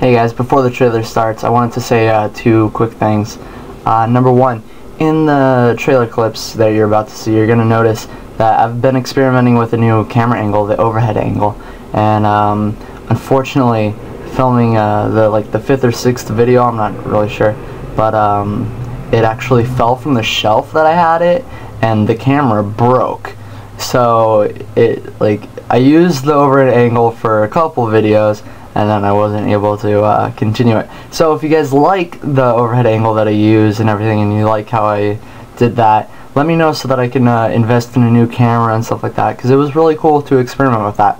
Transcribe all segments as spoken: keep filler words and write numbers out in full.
Hey guys, before the trailer starts, I wanted to say uh, two quick things. Uh, number one, in the trailer clips that you're about to see, you're going to notice that I've been experimenting with a new camera angle, the overhead angle, and um, unfortunately, filming uh, the like the fifth or sixth video, I'm not really sure, but um, it actually fell from the shelf that I had it, and the camera broke. So it like I used the overhead angle for a couple videos, and then I wasn't able to uh, continue it. So if you guys like the overhead angle that I use and everything, and you like how I did that, let me know so that I can uh, invest in a new camera and stuff like that, because it was really cool to experiment with that.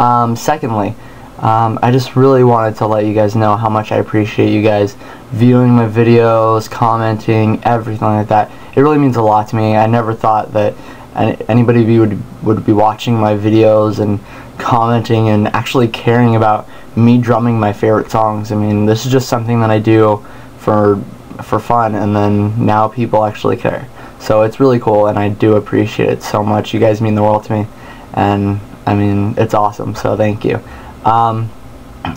Um, secondly, um, I just really wanted to let you guys know how much I appreciate you guys viewing my videos, commenting, everything like that. It really means a lot to me. I never thought that anybody of you would, would be watching my videos and commenting and actually caring about me drumming my favorite songs. I mean, this is just something that I do for for fun, and then now people actually care. So it's really cool, and I do appreciate it so much. You guys mean the world to me, and I mean, it's awesome, so thank you. Um,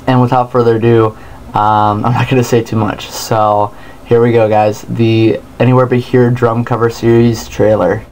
and without further ado, um, I'm not going to say too much. So here we go, guys. The Anywhere But Here drum cover series trailer.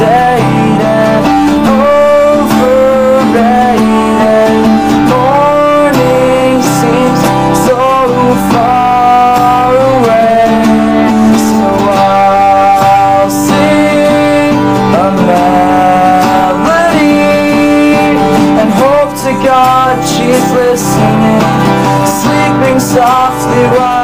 Outdated, overrated. Morning seems so far away, so I'll sing a melody and hope to God she's listening, sleeping softly while